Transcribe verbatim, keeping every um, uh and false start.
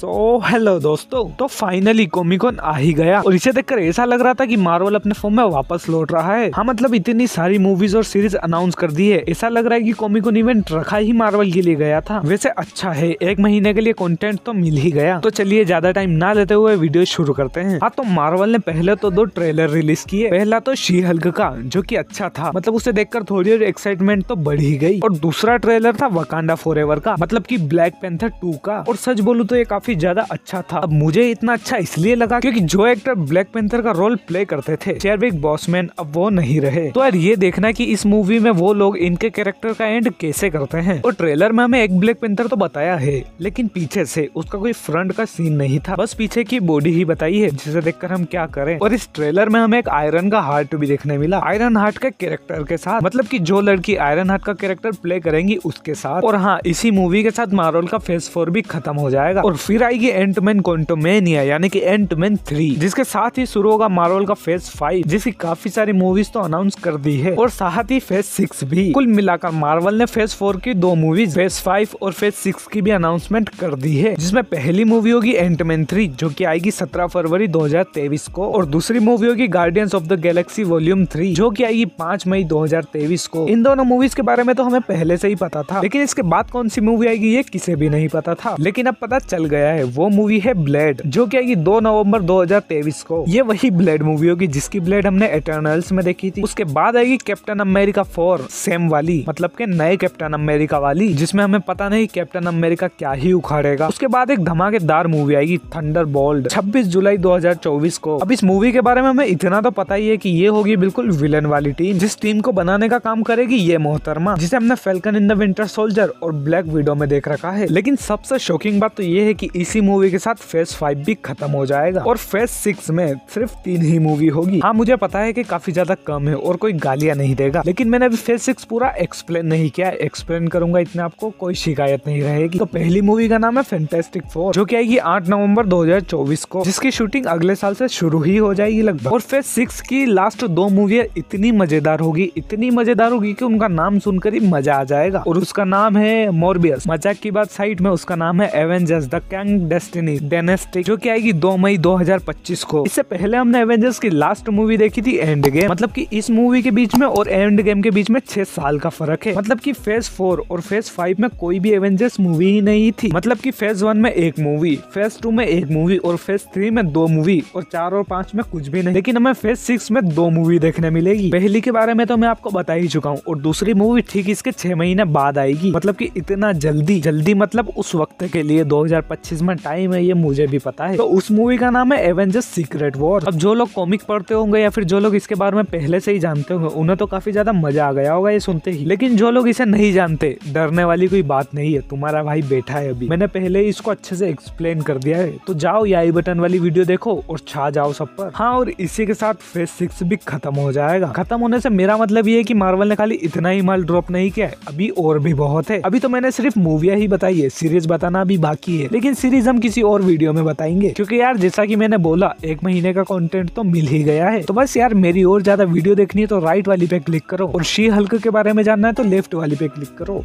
So hello दोस्तों, तो finally Comic-Con आ ही गया और इसे देखकर ऐसा लग रहा था कि मार्वल अपने फॉर्म में वापस लौट रहा है। हाँ मतलब इतनी सारी मूवीज और सीरीज अनाउंस कर दी है, ऐसा लग रहा है कि कॉमिकॉन इवेंट रखा ही मार्वल के लिए गया था। वैसे अच्छा है, एक महीने के लिए कंटेंट तो मिल ही गया। तो चलिए ज्यादा टाइम ना लेते हुए वीडियो शुरू करते हैं। हाँ तो मार्वल ने पहले तो दो ट्रेलर रिलीज किए, पहला तो शी हल्क का जो की अच्छा था, मतलब उसे देखकर थोड़ी और एक्साइटमेंट तो बढ़ ही गई। और दूसरा ट्रेलर था वकांडा फॉरएवर का, मतलब की ब्लैक पैंथर टू का। और सच बोलूं तो ये काफी ज्यादा अच्छा था। अब मुझे इतना अच्छा इसलिए लगा क्योंकि जो एक्टर ब्लैक पैंथर का रोल प्ले करते थे चैडविक बॉसमैन, अब वो नहीं रहे। तो यार ये देखना कि इस मूवी में वो लोग इनके कैरेक्टर का एंड कैसे करते हैं। और ट्रेलर में हमें एक ब्लैक पैंथर तो बताया है, लेकिन पीछे से उसका कोई फ्रंट का सीन नहीं था, बस पीछे की बॉडी ही बताई है, जिसे देखकर हम क्या करें। और इस ट्रेलर में हमें एक आयरन का हार्ट भी देखने मिला, आयरन हार्ट के कैरेक्टर के साथ, मतलब की जो लड़की आयरन हार्ट का कैरेक्टर प्ले करेंगी उसके साथ। और हाँ, इसी मूवी के साथ मार्वल का फेज फोर भी खत्म हो जाएगा। और फिर आएगी एंटमैन क्वांटमेनिया यानी कि एंटमैन थ्री, जिसके साथ ही शुरू होगा मार्वल का फेज फाइव, जिसकी काफी सारी मूवीज तो अनाउंस कर दी है, और साथ ही फेज सिक्स भी। कुल मिलाकर मार्वल ने फेज फोर की दो मूवीज फेज फाइव और फेज सिक्स की भी अनाउंसमेंट कर दी है, जिसमें पहली मूवी होगी एंटमैन थ्री जो कि आएगी सत्रह फरवरी दो हजार तेईस को, और दूसरी मूवी होगी guardians of the Galaxy volume three जो की आएगी पांच मई दो हजार तेईस को। इन दोनों मूवीज के बारे में तो हमें पहले से ही पता था, लेकिन इसके बाद कौन सी मूवी आएगी ये किसे भी नहीं पता था, लेकिन अब पता चल गया है। वो मूवी है ब्लेड जो कि आएगी दो नवंबर दो हजार तेईस को। ये वही ब्लेड मूवी होगी जिसकी ब्लेड हमने इटर्नल्स में देखी थी। उसके बाद आएगी कैप्टन अमेरिका फोर, सेम वाली, मतलब के नए कैप्टन अमेरिका वाली, जिसमें हमें पता नहीं कैप्टन अमेरिका क्या ही उखाड़ेगा। उसके बाद एक धमाकेदार मूवी आएगी थंडरबोल्ट छब्बीस जुलाई दो हजार चौबीस को। अब इस मूवी के बारे में हमें इतना तो पता ही है कि ये होगी बिल्कुल विलन वाली टीम, जिस टीम को बनाने का काम करेगी ये मोहतरमा, जिसे हमने falcon in the winter soldier और ब्लैक विडो में देख रखा है। लेकिन सबसे शॉकिंग बात तो ये है कि इसी मूवी के साथ फेज फाइव भी खत्म हो जाएगा और फेज सिक्स में सिर्फ तीन ही मूवी होगी। हाँ मुझे पता है कि काफी ज्यादा कम है और कोई गालियां नहीं देगा, लेकिन मैंने अभी फेज सिक्स पूरा एक्सप्लेन नहीं किया, एक्सप्लेन करूंगा, इतने आपको कोई शिकायत नहीं रहेगी। तो पहली मूवी का नाम है फैंटास्टिक फोर जो की आएगी आठ नवम्बर दो हजार चौबीस को, जिसकी शूटिंग अगले साल से शुरू ही हो जाएगी लगभग। और फेज सिक्स की लास्ट दो मूवी इतनी मजेदार होगी, इतनी मजेदार होगी की उनका नाम सुनकर ही मजा आ जाएगा। और उसका नाम है मोरबियस, मजाक की बात साइड में, उसका नाम है Avengers the Kang destiny dynastic जो कि आएगी दो मई दो हजार पच्चीस को। इससे पहले हमने एवेंजर्स की लास्ट मूवी देखी थी एंड गेम, मतलब कि इस मूवी के बीच में और एंड गेम के बीच में छह साल का फर्क है, मतलब कि फेज फोर और फेज फाइव में कोई भी एवेंजर्स मूवी ही नहीं थी, मतलब कि फेज वन में एक मूवी, फेज टू में एक मूवी और फेज थ्री में दो मूवी और चार और पांच में कुछ भी नहीं। लेकिन हमें फेज सिक्स में दो मूवी देखने मिलेगी, पहली के बारे में तो मैं आपको बता ही चुका हूँ, और दूसरी मूवी ठीक इसके छह महीने बाद आएगी, मतलब की इतना जल्दी जल्दी, मतलब उस वक्त के लिए दो हजार पच्चीस में टाइम है, ये मुझे भी पता है। तो उस मूवी का नाम है एवेंजर्स सीक्रेट वॉर्स। अब जो लोग कॉमिक पढ़ते होंगे या फिर जो लोग इसके बारे में पहले से ही जानते होंगे उन्हें तो काफी ज्यादा मजा आ गया होगा ये सुनते ही, लेकिन जो लोग इसे नहीं जानते, डरने वाली कोई बात नहीं है, तुम्हारा भाई बैठा है, अभी मैंने पहले ही इसको अच्छे से एक्सप्लेन कर दिया है। तो जाओ ये आई बटन वाली वीडियो देखो और छा जाओ सब पर। हाँ और इसी के साथ फेज सिक्स भी खत्म हो जाएगा। खत्म होने से मेरा मतलब ये है की मार्वल ने खाली इतना ही माल ड्रॉप नहीं किया है, अभी और भी बहुत है। अभी तो मैंने सिर्फ मूविया ही बताई है, सीरीज बताना भी बाकी है, लेकिन सीरीज हम किसी और वीडियो में बताएंगे, क्योंकि यार जैसा कि मैंने बोला एक महीने का कंटेंट तो मिल ही गया है। तो बस यार मेरी और ज्यादा वीडियो देखनी है तो राइट वाली पे क्लिक करो, और शी हल्क के बारे में जानना है तो लेफ्ट वाली पे क्लिक करो।